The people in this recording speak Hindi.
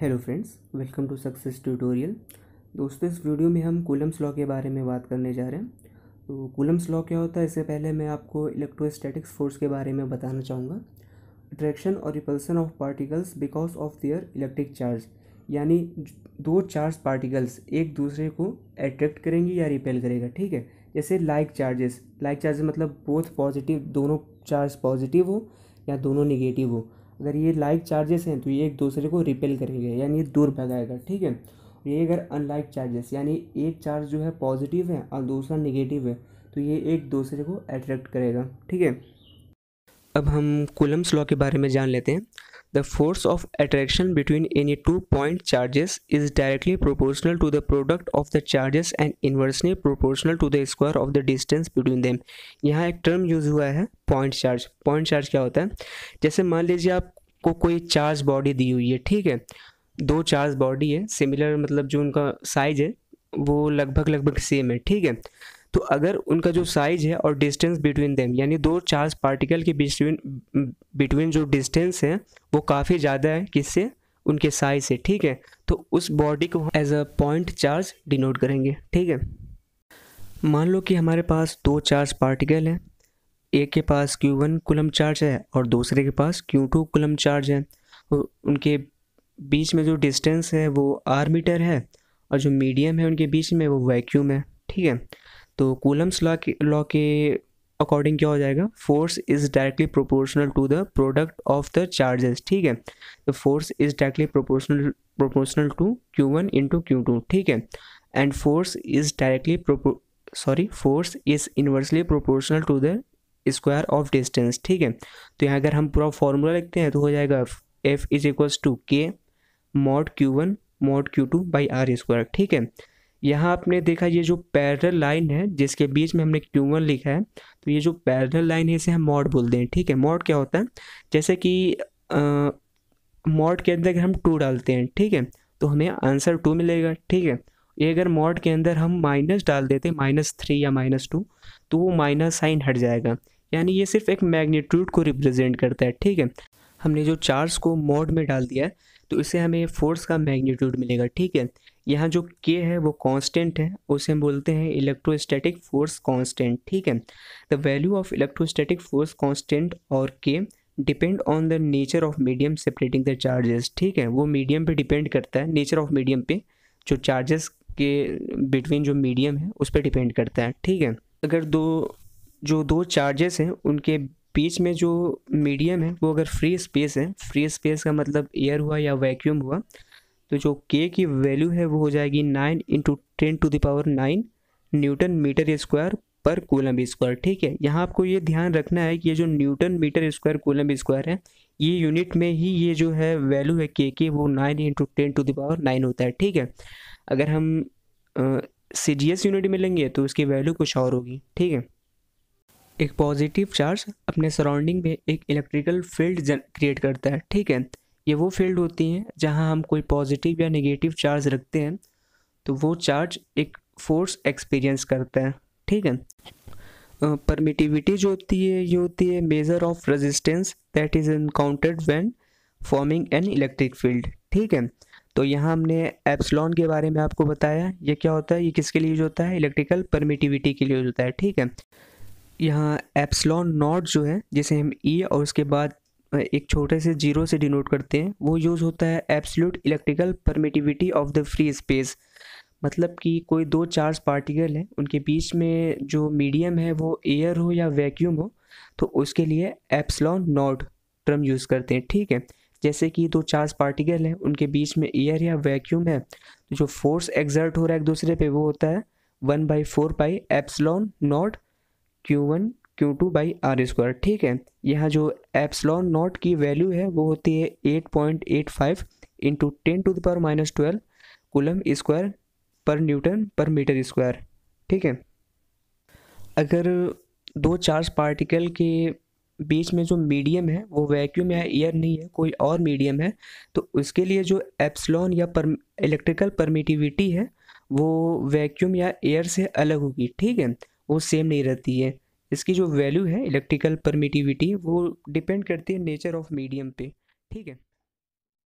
Hello friends, welcome to success tutorial. दोस्तों, इस वीडियो में हम कूलम्स लॉ के बारे में बात करने जा रहे हैं। तो कूलम्स लॉ क्या होता है, इससे पहले मैं आपको इलेक्ट्रोस्टैटिक्स फोर्स के बारे में बताना चाहूँगा। अट्रैक्शन और repulsion of particles because of their electric charge, यानी दो चार्ज पार्टिकल्स एक दूसरे को अट्रैक्ट करेंगे या रिपेल करेगा, ठीक है। जैसे लाइक चार्जेस मतलब बोथ पॉजिटिव, दोनों चार्ज पॉजिटिव हो या दोनों नेगेटिव हो, अगर ये लाइक चार्जेस हैं तो ये एक दूसरे को रिपेल करेंगे यानी दूर भगाएगा, ठीक है। ये अगर अनलाइक चार्जेस यानी एक चार्ज जो है पॉजिटिव है और दूसरा नेगेटिव है तो ये एक दूसरे को अट्रैक्ट करेगा, ठीक है। अब हम कूलम्स लॉ के बारे में जान लेते हैं। The force of attraction between any two point charges is directly proportional to the product of the charges and inversely proportional to the square of the distance between them. यहाँ एक टर्म यूज हुआ है पॉइंट चार्ज क्या होता है। जैसे मान लीजिए आपको कोई चार्ज बॉडी दी हुई है, ठीक है, दो चार्ज बॉडी है, सिमिलर मतलब जो उनका साइज है वो लगभग सेम है, ठीक है। तो अगर उनका जो साइज है और डिस्टेंस बिटवीन देम यानी दो चार्ज पार्टिकल के बिटवीन जो डिस्टेंस है वो काफ़ी ज़्यादा है किससे, उनके साइज से, ठीक है। तो उस बॉडी को as a point charge denote करेंगे, ठीक है। मान लो कि हमारे पास दो चार्ज पार्टिकल हैं, एक के पास Q1 कूलम चार्ज है और दूसरे के पास Q2 कूलम चार्ज है। उनके बीच में जो डिस्टेंस है वो r मीटर है और जो मीडियम है उनके बीच में वो वैक्यूम है, ठीक है। तो कूलम्स लॉ के अकॉर्डिंग क्या हो जाएगा, force is directly proportional to the product of the charges, ठीक है। तो force is directly proportional to Q1 into Q2, ठीक है। And force is inversely proportional to the square of distance, ठीक है। तो यहाँ अगर हम पूरा फॉर्मूला लिखते हैं तो हो जाएगा F is equals to K mod Q1 mod Q2 by R square, ठीक है। यहाँ आपने देखा ये जो पैरेलल लाइन है जिसके बीच में हमने Q1 लिखा है, तो ये जो पैरेलल लाइन है इसे हम मॉड बोलते हैं, ठीक है। मॉड क्या होता है, जैसे कि मॉड के अंदर हम 2 डालते हैं, ठीक है, तो हमें आंसर 2 मिलेगा, ठीक है। ये अगर मॉड के अंदर हम माइनस डाल देते हैं -3 या -2 तो वो माइनस साइन हट जाएगा, यानी ये सिर्फ एक मैग्नीट्यूड को रिप्रेजेंट करता है, ठीक है। हमने जो चार्ज को मोड में डाल दिया है तो इससे हमें फोर्स का मैग्नीट्यूड मिलेगा, ठीक है। यहाँ जो के है वो कांस्टेंट है, उसे हम बोलते हैं इलेक्ट्रोस्टैटिक फोर्स कांस्टेंट, ठीक है। The value of electrostatic force constant और K depend on the nature of medium separating the charges, ठीक है। वो मीडियम पे डिपेंड करता है, नेचर ऑफ मीडियम पे, जो चार्जेस के बिटवीन जो मीडियम है उस पर डिपेंड करता है, ठीक है। अगर दो चार्जेस हैं उनके बीच में जो मीडियम है वो अगर फ्री स्पेस है, फ्री स्पेस का मतलब एयर हुआ या वैक्यूम हुआ, तो जो के की वैल्यू है वो हो जाएगी 9 × 10⁹ न्यूटन मीटर स्क्वायर पर कूलम स्क्वायर, ठीक है। यहाँ आपको ये ध्यान रखना है कि ये जो newton metre square coulomb square है, ये यूनिट में ही ये जो है वैल्यू है के की वो 9 × 10⁹ होता है, ठीक है। अगर हम CGS यूनिट में लेंगे तो उसकी वैल्यू कुछ और होगी, ठीक है। एक पॉजिटिव चार्ज अपने सराउंडिंग में एक इलेक्ट्रिकल फील्ड क्रिएट करता है, ठीक है। ये वो फील्ड होती हैं जहां हम कोई पॉजिटिव या नेगेटिव चार्ज रखते हैं तो वो चार्ज एक फोर्स एक्सपीरियंस करता है, ठीक है। परमिटिविटी जो होती है ये होती है measure of resistance that is encountered when forming an electric field, ठीक है। तो यहाँ हमने एप्सिलॉन के बारे में आपको बताया, ये क्या होता है, ये किसके लिए यूज होता है, इलेक्ट्रिकल परमिटिविटी के लिए यूज होता है, ठीक है। यहाँ एप्सिलॉन नॉट जो है जिसे हम E और उसके बाद एक छोटे से जीरो से डिनोट करते हैं, वो यूज़ होता है absolute electrical permittivity of the free space, मतलब कि कोई दो चार्ज पार्टिकल है उनके बीच में जो मीडियम है वो एयर हो या वैक्यूम हो, तो उसके लिए एप्सिलॉन नॉट टर्म यूज़ करते हैं, ठीक है। जैसे कि दो चार्ज पार्टिकल हैं उनके बीच में एयर या वैक्यूम है तो जो फोर्स एग्जर्ट हो रहा है एक दूसरे पर वो होता है 1/4 epsilon naught Q1 Q2 by R square, ठीक है। यहाँ जो एप्सिलॉन नॉट की वैल्यू है वो होती है 8.85 × 10⁻¹2 कूलम स्क्वायर पर न्यूटन पर मीटर स्क्वायर, ठीक है। अगर दो चार्ज पार्टिकल के बीच में जो मीडियम है वो वैक्यूम या एयर नहीं है, कोई और मीडियम है, तो उसके लिए जो एप्सिलॉन या इलेक्ट्रिकल परमिटिविटी है वो वैक्यूम या एयर से अलग होगी, ठीक है, वो सेम नहीं रहती है। इसकी जो वैल्यू है इलेक्ट्रिकल परमिटिविटी वो डिपेंड करती है नेचर ऑफ मीडियम पे, ठीक है।